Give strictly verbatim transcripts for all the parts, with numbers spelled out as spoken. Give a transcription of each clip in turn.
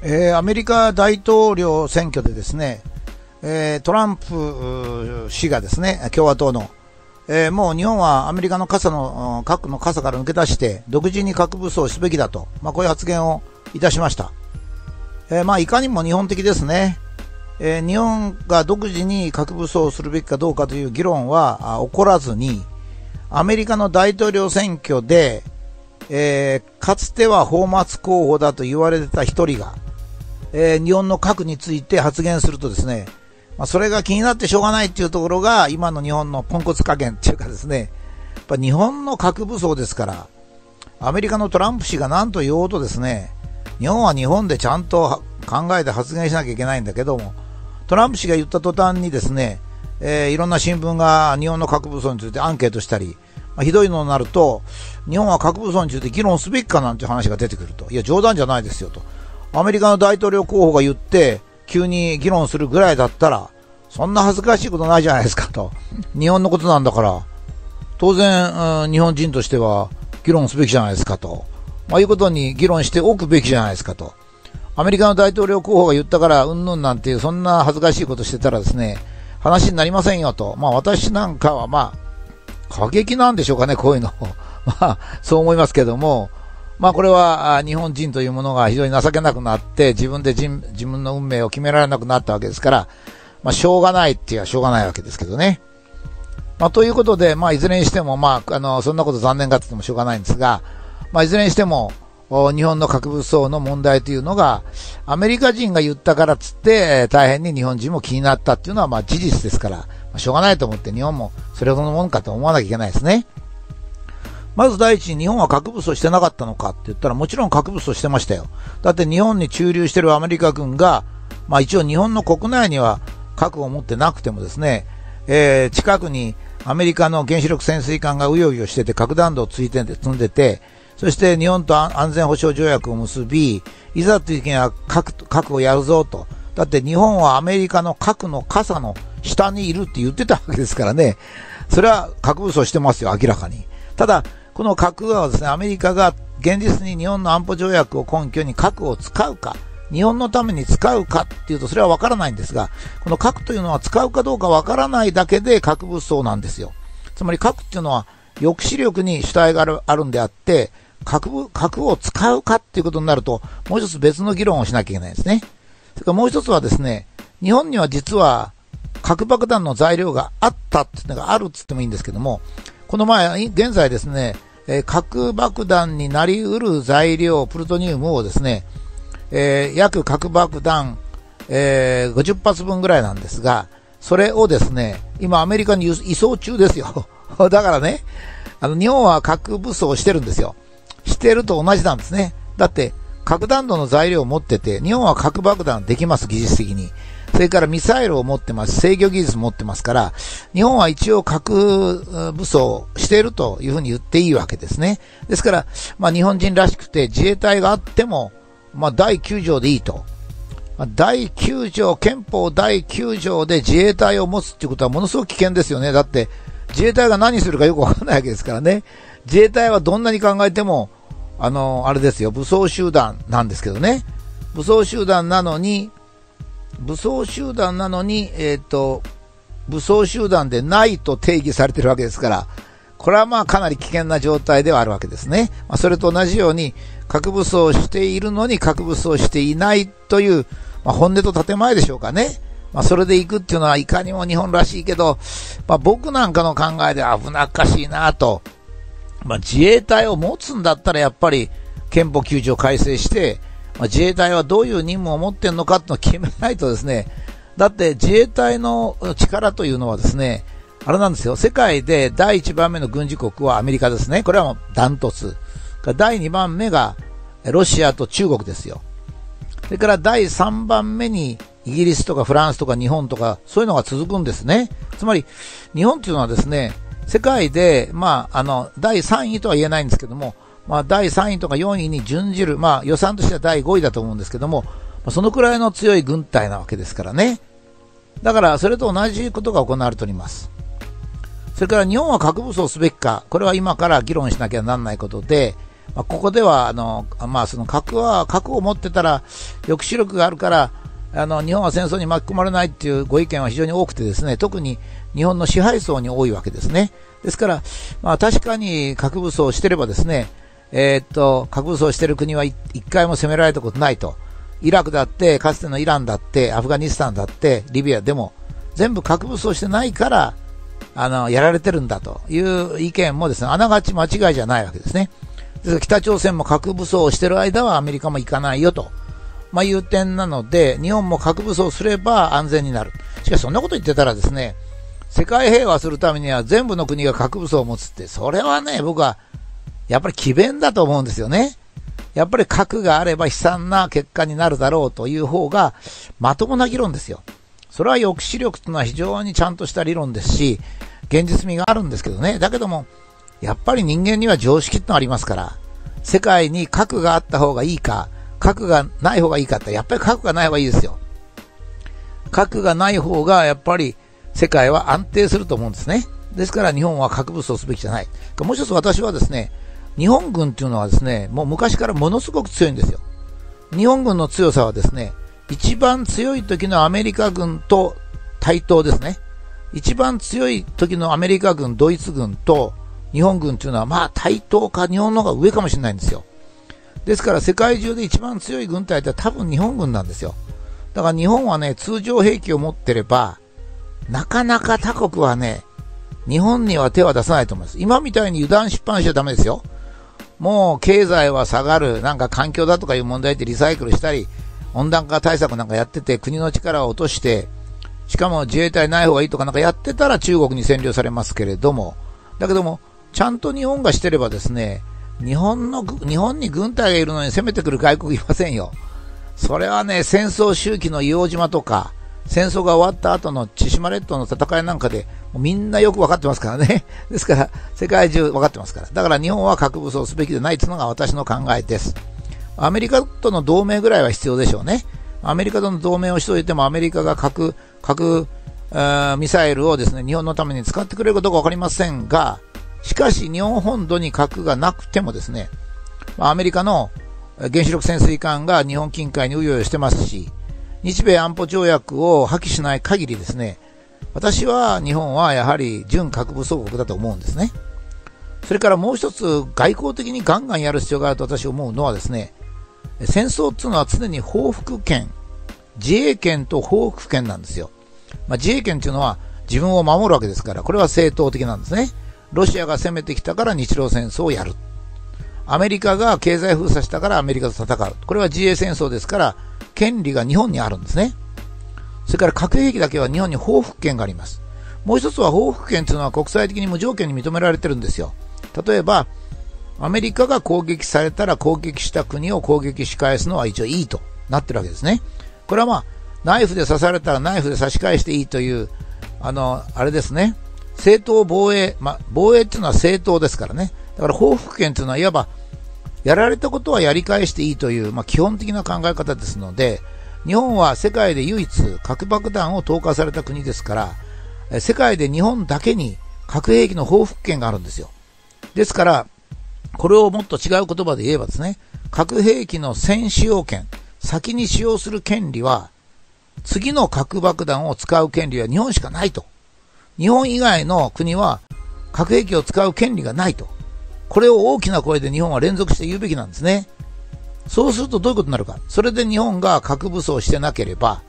えー、アメリカ大統領選挙でですね、えー、トランプ氏がですね、共和党の、えー、もう日本はアメリカの傘の、核の傘から抜け出して、独自に核武装すべきだと、まあ、こういう発言をいたしました。えー、まあ、いかにも日本的ですね。えー、日本が独自に核武装するべきかどうかという議論は起こらずに、アメリカの大統領選挙で、えー、かつては泡沫候補だと言われてた一人が、えー、日本の核について発言するとですね、まあ、それが気になってしょうがないっていうところが今の日本のポンコツ加減っていうかですね、やっぱ日本の核武装ですから、アメリカのトランプ氏が何と言おうとですね、日本は日本でちゃんと考えて発言しなきゃいけないんだけども、トランプ氏が言った途端にですね、えー、いろんな新聞が日本の核武装についてアンケートしたり、まあ、ひどいのになると、日本は核武装について議論すべきかなんて話が出てくると。いや、冗談じゃないですよと。アメリカの大統領候補が言って、急に議論するぐらいだったら、そんな恥ずかしいことないじゃないですかと。日本のことなんだから、当然、うん、日本人としては議論すべきじゃないですかと。まあ、いうことに議論しておくべきじゃないですかと。アメリカの大統領候補が言ったから、うんぬんなんていう、そんな恥ずかしいことしてたらですね、話になりませんよと。まあ私なんかはまあ、過激なんでしょうかね、こういうの。まあ、そう思いますけども、まあこれは日本人というものが非常に情けなくなって、自分で人自分の運命を決められなくなったわけですから、まあしょうがないって言えばしょうがないわけですけどね。まあということで、まあいずれにしても、まああの、そんなこと残念がって言ってもしょうがないんですが、まあいずれにしても、日本の核武装の問題というのが、アメリカ人が言ったからつって、大変に日本人も気になったっていうのはまあ事実ですから、まあ、しょうがないと思って日本もそれほどのもんかと思わなきゃいけないですね。まず第一に日本は核武装してなかったのかって言ったら、もちろん核武装してましたよ。だって日本に駐留してるアメリカ軍が、まあ一応日本の国内には核を持ってなくてもですね、えー、近くにアメリカの原子力潜水艦がうようよしてて核弾頭をついて積んでて、そして日本と安全保障条約を結び、いざという時には核、核をやるぞと。だって日本はアメリカの核の傘の下にいるって言ってたわけですからね。それは核武装してますよ、明らかに。ただ、この核はですね、アメリカが現実に日本の安保条約を根拠に核を使うか、日本のために使うかっていうとそれはわからないんですが、この核というのは使うかどうかわからないだけで核武装なんですよ。つまり核っていうのは抑止力に主体がある、あるんであって、核、核を使うかっていうことになると、もう一つ別の議論をしなきゃいけないですね。それからもう一つはですね、日本には実は核爆弾の材料があったっていうのがあるって言ってもいいんですけども、この前、現在ですね、えー、核爆弾になり得る材料、プルトニウムをですね、えー、約核爆弾、えー、ごじゅっぱつぶんぐらいなんですが、それをですね、今アメリカに移送中ですよ。だからね、あの、日本は核武装してるんですよ。してると同じなんですね。だって、核弾頭の材料を持ってて、日本は核爆弾できます、技術的に。それからミサイルを持ってます、制御技術持ってますから、日本は一応核武装しているというふうに言っていいわけですね。ですから、まあ日本人らしくて自衛隊があっても、まあだいきゅうじょうでいいと。だいきゅうじょう、憲法だいきゅうじょうで自衛隊を持つっていうことはものすごく危険ですよね。だって、自衛隊が何するかよくわからないわけですからね。自衛隊はどんなに考えても、あの、あれですよ、武装集団なんですけどね。武装集団なのに、武装集団なのに、えっと、武装集団でないと定義されてるわけですから、これはまあかなり危険な状態ではあるわけですね。まあ、それと同じように、核武装しているのに核武装していないという、まあ、本音と建前でしょうかね。まあそれで行くっていうのはいかにも日本らしいけど、まあ僕なんかの考えで危なっかしいなぁと。まあ自衛隊を持つんだったらやっぱり憲法きゅうじょう改正して、まあ、自衛隊はどういう任務を持ってんのかっていうのを決めないとですね、だって自衛隊の力というのはですね、あれなんですよ、世界でだいいちばんめの軍事国はアメリカですね。これはもうダントツ。だいにばんめがロシアと中国ですよ。それからだいさんばんめにイギリスとかフランスとか日本とかそういうのが続くんですね。つまり日本っていうのはですね、世界でまああのだいさんいとは言えないんですけども、まあだいさんいとかよんいに準じる、まあ予算としてはだいごいだと思うんですけども、そのくらいの強い軍隊なわけですからね。だからそれと同じことが行われております。それから日本は核武装すべきか、これは今から議論しなきゃなんないことで、まあ、ここではあの、まあ、その核は核を持ってたら抑止力があるからあの日本は戦争に巻き込まれないっていうご意見は非常に多くてですね、特に日本の支配層に多いわけですね。ですから、まあ、確かに核武装をしてればですね、えー、っと核武装してる国は一回も攻められたことないと。イラクだってかつてのイランだってアフガニスタンだってリビアでも全部核武装してないからあのやられてるんだという意見もですね、あながち間違いじゃないわけですね。ですから北朝鮮も核武装をしてる間はアメリカも行かないよと、まあ、いう点なので日本も核武装すれば安全になる。しかしそんなこと言ってたらですね、世界平和するためには全部の国が核武装を持つって、それはね僕はやっぱり詭弁だと思うんですよね。やっぱり核があれば悲惨な結果になるだろうという方がまともな議論ですよ。それは抑止力というのは非常にちゃんとした理論ですし現実味があるんですけどね。だけどもやっぱり人間には常識ってのがありますから、世界に核があった方がいいか核がない方がいいかってやっぱり核がない方がいいですよ。核がない方がやっぱり世界は安定すると思うんですね。ですから日本は核武装すべきじゃない。もう一つ私はですね、日本軍というのはですね、もう昔からものすごく強いんですよ。日本軍の強さはですね、一番強い時のアメリカ軍と対等ですね。一番強い時のアメリカ軍、ドイツ軍と日本軍というのはまあ対等か日本の方が上かもしれないんですよ。ですから世界中で一番強い軍隊って多分日本軍なんですよ。だから日本はね、通常兵器を持ってれば、なかなか他国はね、日本には手は出さないと思います。今みたいに油断しっぱなしちゃダメですよ。もう経済は下がる、なんか環境だとかいう問題でリサイクルしたり、温暖化対策なんかやってて、国の力を落として、しかも自衛隊ない方がいいとかなんかやってたら中国に占領されますけれども、だけども、ちゃんと日本がしてればですね、日本の、日本に軍隊がいるのに攻めてくる外国いませんよ。それはね、戦争周期の硫黄島とか、戦争が終わった後の千島列島の戦いなんかでみんなよく分かってますからね。ですから世界中分かってますから。だから日本は核武装すべきでないというのが私の考えです。アメリカとの同盟ぐらいは必要でしょうね。アメリカとの同盟をしておいてもアメリカが核、核、えー、ミサイルをですね、日本のために使ってくれるかどうか分かりませんが、しかし日本本土に核がなくてもですね、アメリカの原子力潜水艦が日本近海にうようよしてますし、日米安保条約を破棄しない限りですね、私は日本はやはり準核武装国だと思うんですね。それからもう一つ外交的にガンガンやる必要があると私思うのはですね、戦争っていうのは常に報復権、自衛権と報復権なんですよ。まあ、自衛権っていうのは自分を守るわけですから、これは正当的なんですね。ロシアが攻めてきたから日露戦争をやる。アメリカが経済封鎖したからアメリカと戦う。これは自衛戦争ですから、権利が日本にあるんですね。それから核兵器だけは日本に報復権があります。もう一つは報復権というのは国際的に無条件に認められてるんですよ。例えば、アメリカが攻撃されたら攻撃した国を攻撃し返すのは一応いいとなってるわけですね。これはまあ、ナイフで刺されたらナイフで刺し返していいという、あの、あれですね。正当防衛、まあ、防衛っていうのは正当ですからね。だから報復権というのはいわば、やられたことはやり返していいという、まあ、基本的な考え方ですので、日本は世界で唯一核爆弾を投下された国ですから、世界で日本だけに核兵器の報復権があるんですよ。ですから、これをもっと違う言葉で言えばですね、核兵器の先使用権、先に使用する権利は、次の核爆弾を使う権利は日本しかないと。日本以外の国は核兵器を使う権利がないと。これを大きな声で日本は連続して言うべきなんですね。そうするとどういうことになるか。それで日本が核武装してなければ、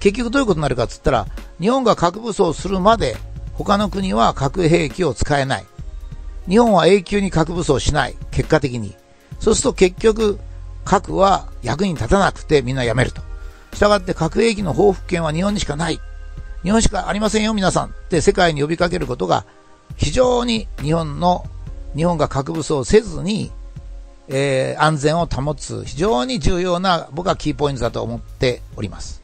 結局どういうことになるかって言ったら、日本が核武装するまで他の国は核兵器を使えない。日本は永久に核武装しない。結果的に。そうすると結局、核は役に立たなくてみんなやめると。したがって核兵器の報復権は日本にしかない。日本しかありませんよ皆さんって世界に呼びかけることが非常に日本の日本が核武装せずに、えー、安全を保つ非常に重要な僕はキーポイントだと思っております。